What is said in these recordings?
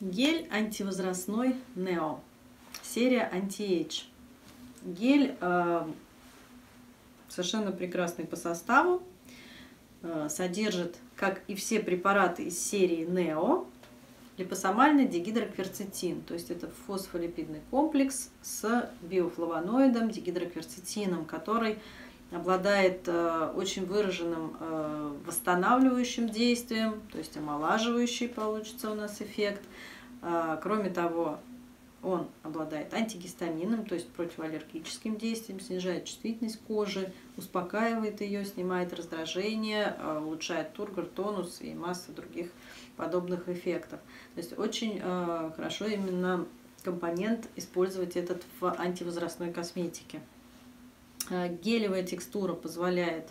Гель антивозрастной NEO, серия Anti-Age. Гель совершенно прекрасный по составу, содержит, как и все препараты из серии NEO, липосомальный дигидрокверцетин, то есть это фосфолипидный комплекс с биофлавоноидом дигидрокверцетином, который обладает очень выраженным восстанавливающим действием, то есть омолаживающий получится у нас эффект. Кроме того, он обладает антигистамином, то есть противоаллергическим действием, снижает чувствительность кожи, успокаивает ее, снимает раздражение, улучшает тургор, тонус и масса других подобных эффектов. То есть очень хорошо именно компонент использовать этот в антивозрастной косметике. Гелевая текстура позволяет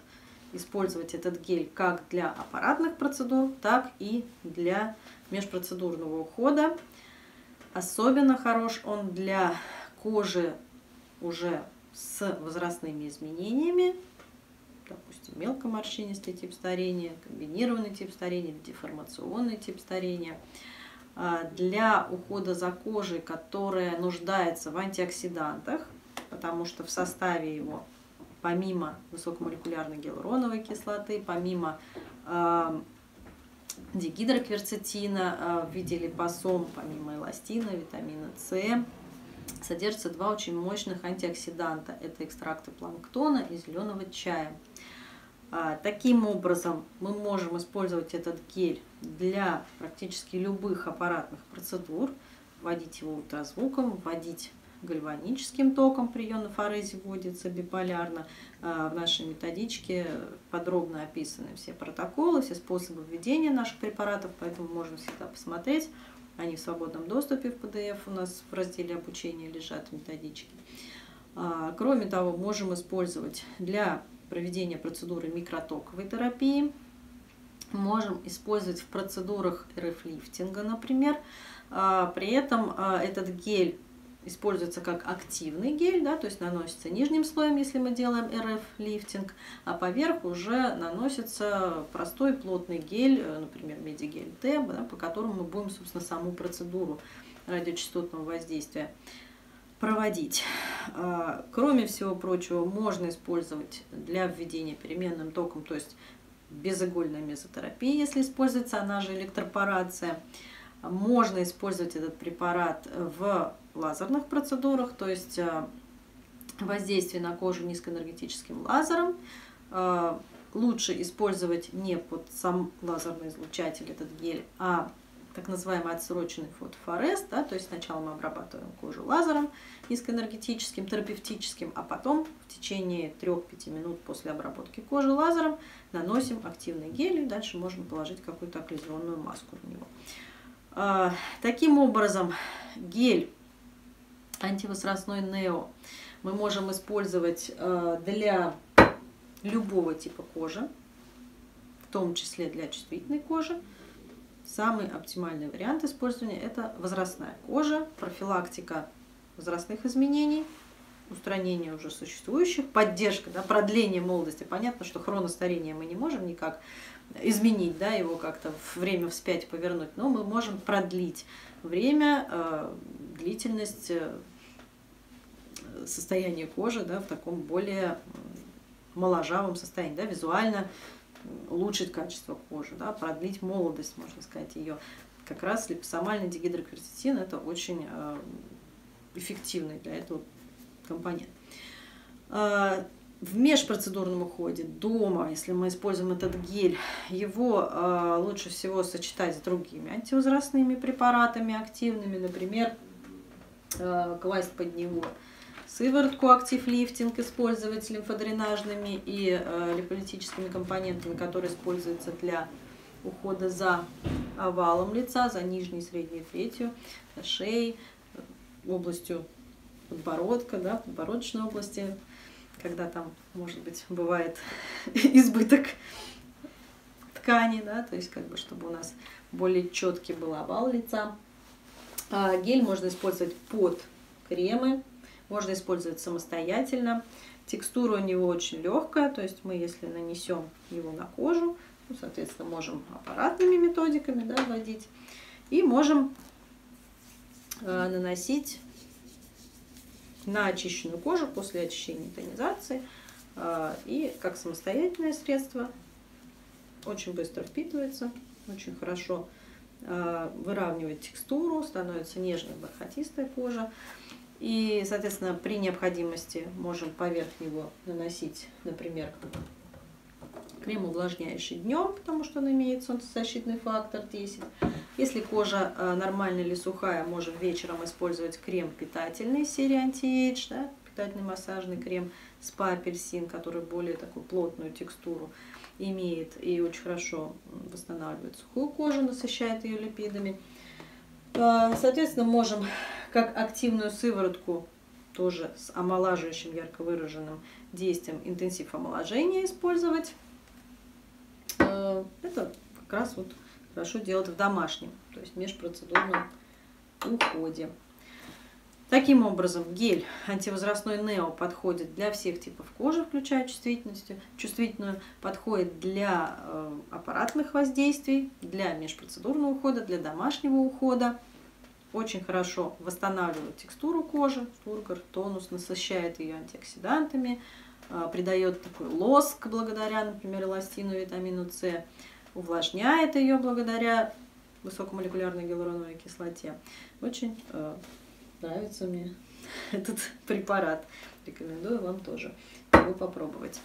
использовать этот гель как для аппаратных процедур, так и для межпроцедурного ухода. Особенно хорош он для кожи уже с возрастными изменениями, допустим, мелкоморщинистый тип старения, комбинированный тип старения, деформационный тип старения. Для ухода за кожей, которая нуждается в антиоксидантах, потому что в составе его, помимо высокомолекулярной гиалуроновой кислоты, помимо дигидрокверцетина в виде липосом, помимо эластина, витамина С, содержатся два очень мощных антиоксиданта. Это экстракты планктона и зеленого чая. Таким образом, мы можем использовать этот гель для практически любых аппаратных процедур, вводить его ультразвуком, вводить гальваническим током, при ионофорезе вводится биполярно. В нашей методичке подробно описаны все протоколы, все способы введения наших препаратов, поэтому можно всегда посмотреть. Они в свободном доступе в PDF у нас в разделе обучения лежат методички. Кроме того, можем использовать для проведения процедуры микротоковой терапии. Можем использовать в процедурах РФ лифтинга, например. При этом этот гель используется как активный гель, да, то есть наносится нижним слоем, если мы делаем РФ лифтинг, а поверх уже наносится простой плотный гель, например, медигель ТЭБ, да, по которому мы будем, собственно, саму процедуру радиочастотного воздействия проводить. Кроме всего прочего, можно использовать для введения переменным током, то есть безигольная мезотерапия, если используется, она же электропорация. Можно использовать этот препарат в лазерных процедурах, то есть воздействие на кожу низкоэнергетическим лазером. Лучше использовать не под сам лазерный излучатель этот гель, а так называемый отсроченный фотофорез, да, то есть сначала мы обрабатываем кожу лазером низкоэнергетическим, терапевтическим, а потом в течение 3-5 минут после обработки кожи лазером наносим активный гель, и дальше можем положить какую-то окклюзионную маску на него. Таким образом, гель антивозрастной NEO мы можем использовать для любого типа кожи, в том числе для чувствительной кожи. Самый оптимальный вариант использования – это возрастная кожа, профилактика возрастных изменений, устранение уже существующих, поддержка, да, продление молодости. Понятно, что хроностарение мы не можем никак изменить, да, его как-то время вспять повернуть, но мы можем продлить время, длительность состояния кожи, да, в таком более моложавом состоянии, да, визуально улучшить качество кожи, да, продлить молодость, можно сказать, ее. Как раз липосомальный дигидрокверцетин – это очень эффективный для этого компонент. В межпроцедурном уходе дома, если мы используем этот гель, его лучше всего сочетать с другими антивозрастными препаратами активными, например, класть под него сыворотку актив-лифтинг, использовать с лимфодренажными и липолитическими компонентами, которые используются для ухода за овалом лица, за нижней, средней третью, шеей, областью подбородка, да, подбородочной области, когда там, может быть, бывает избыток ткани, да, то есть как бы чтобы у нас более четкий был овал лица. Гель можно использовать под кремы, можно использовать самостоятельно. Текстура у него очень легкая, то есть мы, если нанесем его на кожу, ну, соответственно, можем аппаратными методиками, да, вводить, и можем наносить на очищенную кожу после очищения и тонизации. И как самостоятельное средство очень быстро впитывается, очень хорошо выравнивает текстуру, становится нежной, бархатистая кожа. И, соответственно, при необходимости можем поверх него наносить, например, крем увлажняющий днем, потому что он имеет солнцезащитный фактор 10. Если кожа нормальная или сухая, можем вечером использовать крем питательный серии Anti-Age, да, питательный массажный крем SPA-апельсин, который более такую плотную текстуру имеет и очень хорошо восстанавливает сухую кожу, насыщает ее липидами. Соответственно, можем как активную сыворотку, тоже с омолаживающим ярко выраженным действием, интенсив омоложения использовать. Это как раз вот хорошо делать в домашнем, то есть межпроцедурном уходе. Таким образом, гель антивозрастной NEO подходит для всех типов кожи, включая чувствительную, подходит для аппаратных воздействий, для межпроцедурного ухода, для домашнего ухода. Очень хорошо восстанавливает текстуру кожи, тургор, тонус, насыщает ее антиоксидантами, придает такой лоск благодаря, например, эластину и витамину С, увлажняет ее благодаря высокомолекулярной гиалуроновой кислоте. Очень нравится мне этот препарат. Рекомендую вам тоже его попробовать.